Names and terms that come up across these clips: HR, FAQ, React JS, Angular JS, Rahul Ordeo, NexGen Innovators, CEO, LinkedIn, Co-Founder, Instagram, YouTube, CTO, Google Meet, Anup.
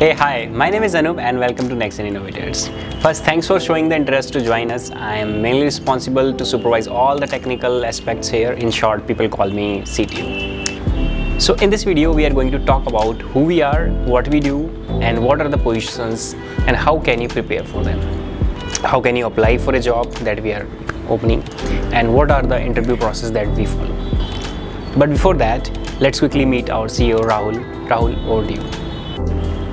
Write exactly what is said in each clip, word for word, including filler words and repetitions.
Hey, hi, my name is Anup and welcome to NexGen Innovators. First, thanks for showing the interest to join us. I am mainly responsible to supervise all the technical aspects here. In short, people call me C T O. So in this video, we are going to talk about who we are, what we do, and what are the positions, and how can you prepare for them. How can you apply for a job that we are opening, and what are the interview process that we follow. But before that, let's quickly meet our C E O, Rahul, Rahul Ordeo.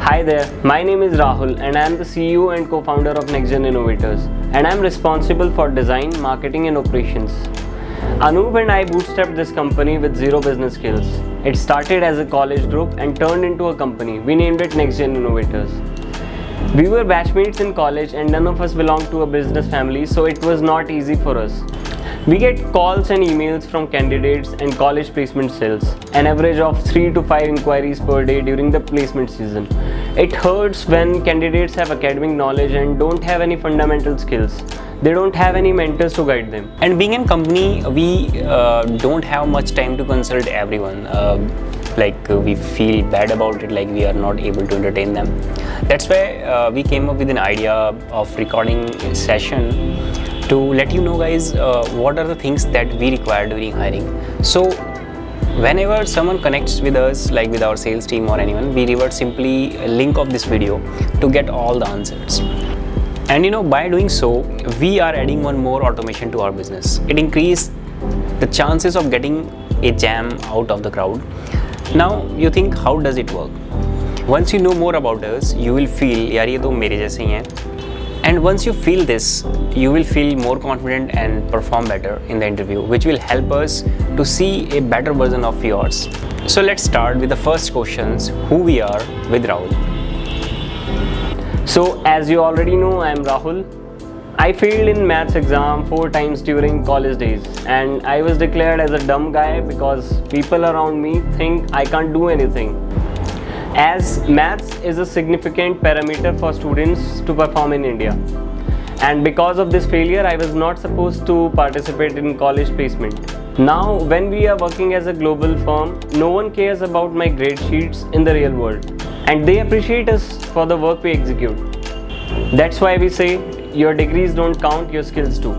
Hi there, my name is Rahul and I am the C E O and co-founder of NexGen Innovators, and I am responsible for design, marketing and operations. Anup and I bootstrapped this company with zero business skills. It started as a college group and turned into a company. We named it NexGen Innovators. We were batchmates in college and none of us belonged to a business family, so it was not easy for us. We get calls and emails from candidates and college placement cells, an average of three to five inquiries per day during the placement season. It hurts when candidates have academic knowledge and don't have any fundamental skills. They don't have any mentors to guide them. And being in company, we uh, don't have much time to consult everyone. Uh, like uh, we feel bad about it, like we are not able to entertain them. That's why uh, we came up with an idea of recording a session to let you know guys uh, what are the things that we require during hiring. So whenever someone connects with us, like with our sales team or anyone, we revert simply a link of this video to get all the answers. And you know, by doing so, we are adding one more automation to our business. It increases the chances of getting a jam out of the crowd. Now you think, how does it work? Once you know more about us, you will feel yaar ye to mere jaise hi hain. And once you feel this, you will feel more confident and perform better in the interview, which will help us to see a better version of yours. So let's start with the first questions, who we are, with Rahul. So as you already know, I am Rahul. I failed in maths exam four times during college days, and I was declared as a dumb guy because people around me think I can't do anything. As maths is a significant parameter for students to perform in India, and because of this failure, I was not supposed to participate in college placement. Now, when we are working as a global firm, no one cares about my grade sheets in the real world, and they appreciate us for the work we execute. That's why we say, your degrees don't count, your skills do.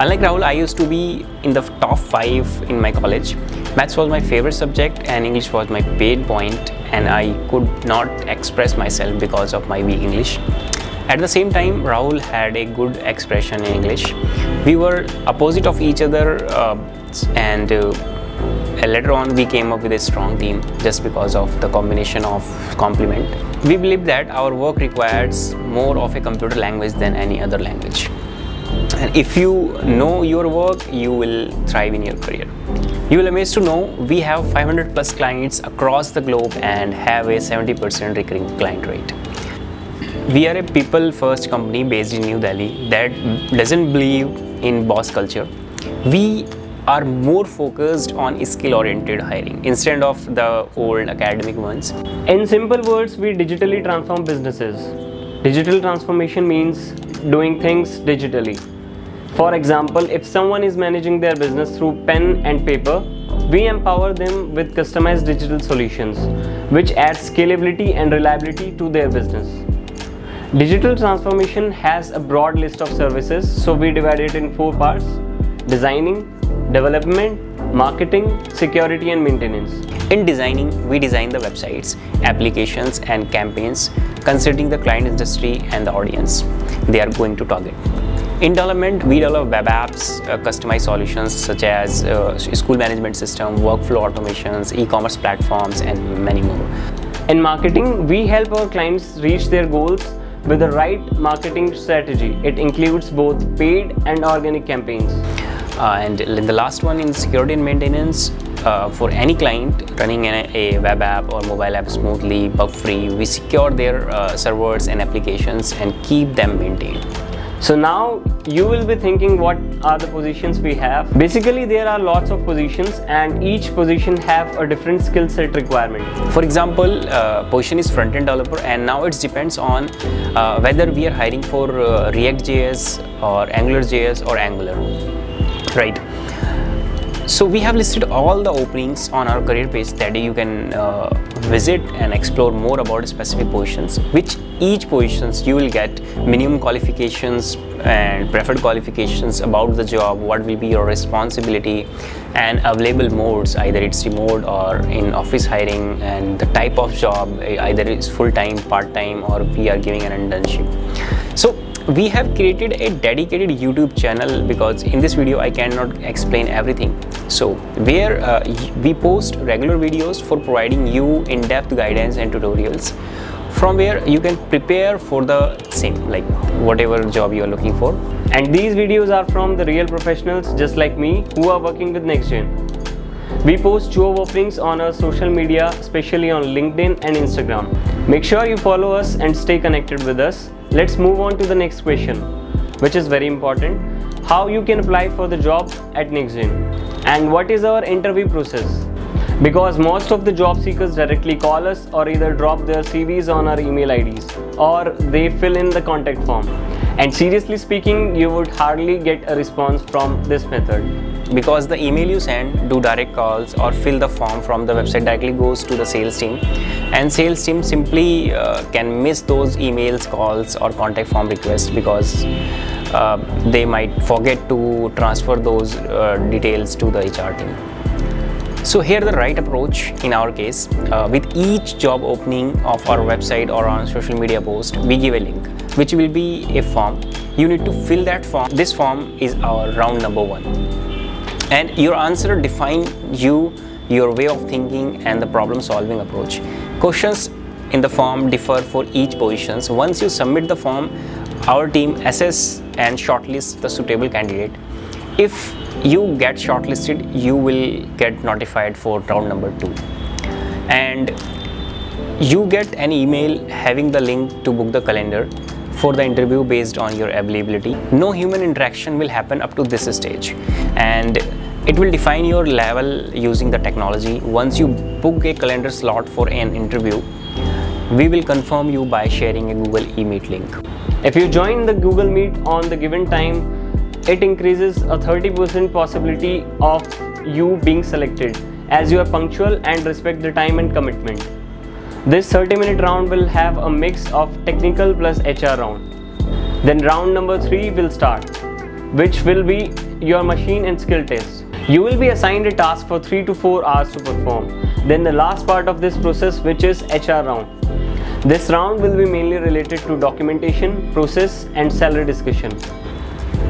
Unlike Rahul, I used to be in the top five in my college. Maths was my favorite subject and English was my pain point, and I could not express myself because of my weak English. At the same time, Rahul had a good expression in English. We were opposite of each other, uh, and uh, later on we came up with a strong team just because of the combination of complement. We believe that our work requires more of a computer language than any other language. And if you know your work, you will thrive in your career. You will be amazed to know we have five hundred plus clients across the globe and have a seventy percent recurring client rate. We are a people-first company based in New Delhi that doesn't believe in boss culture. We are more focused on skill-oriented hiring instead of the old academic ones. In simple words, we digitally transform businesses. Digital transformation means doing things digitally. For example, if someone is managing their business through pen and paper, we empower them with customized digital solutions, which adds scalability and reliability to their business. Digital transformation has a broad list of services, so we divide it in four parts: designing, development, marketing, security and maintenance. In designing, we design the websites, applications and campaigns considering the client industry and the audience they are going to target. In development, we develop web apps, uh, customized solutions such as uh, school management system, workflow automations, e-commerce platforms and many more. In marketing, we help our clients reach their goals with the right marketing strategy. It includes both paid and organic campaigns. Uh, and the last one, in security and maintenance, uh, for any client running an, a web app or mobile app smoothly, bug-free, we secure their uh, servers and applications and keep them maintained. So now you will be thinking, what are the positions we have? Basically, there are lots of positions and each position have a different skill set requirement. For example, uh, position is front-end developer, and now it depends on uh, whether we are hiring for uh, React J S or Angular J S or Angular. Right, so we have listed all the openings on our career page that you can uh, visit and explore more about specific positions, which each positions you will get minimum qualifications and preferred qualifications about the job, what will be your responsibility, and available modes, either it's remote or in office hiring, and the type of job, either it's full-time, part-time, or we are giving an internship. So we have created a dedicated YouTube channel because in this video I cannot explain everything. So where uh, we post regular videos for providing you in-depth guidance and tutorials, from where you can prepare for the same, like whatever job you are looking for. And these videos are from the real professionals just like me who are working with NexGen. We post job openings on our social media, especially on LinkedIn and Instagram. Make sure you follow us and stay connected with us. Let's move on to the next question, which is very important. How you can apply for the job at NexGen? And what is our interview process? Because most of the job seekers directly call us or either drop their C Vs on our email I Ds or they fill in the contact form. And seriously speaking, you would hardly get a response from this method. Because the email you send, do direct calls or fill the form from the website directly goes to the sales team. And sales team simply uh, can miss those emails, calls or contact form requests because uh, they might forget to transfer those uh, details to the H R team. So here the right approach in our case, uh, with each job opening of our website or on social media post, we give a link which will be a form. You need to fill that form. This form is our round number one. And your answer defines you, your way of thinking and the problem solving approach. Questions in the form differ for each position. So once you submit the form, our team assess and shortlist the suitable candidate. If you get shortlisted, you will get notified for round number two. And you get an email having the link to book the calendar for the interview based on your availability. No human interaction will happen up to this stage. And it will define your level using the technology. Once you book a calendar slot for an interview, we will confirm you by sharing a Google Meet link. If you join the Google Meet on the given time, it increases a thirty percent possibility of you being selected as you are punctual and respect the time and commitment. This thirty minute round will have a mix of technical plus H R round. Then round number three will start, which will be your machine and skill test. You will be assigned a task for three to four hours to perform. Then the last part of this process, which is H R round. This round will be mainly related to documentation, process and salary discussion.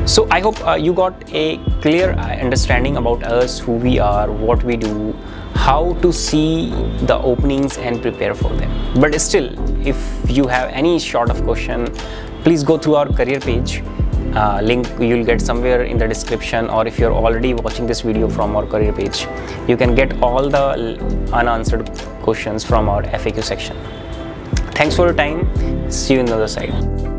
So I hope uh, you got a clear understanding about us, who we are, what we do, how to see the openings and prepare for them. But still, if you have any sort of question, please go through our career page. Uh, link you'll get somewhere in the description, or if you're already watching this video from our career page, you can get all the unanswered questions from our F A Q section. Thanks for your time. See you on the other side.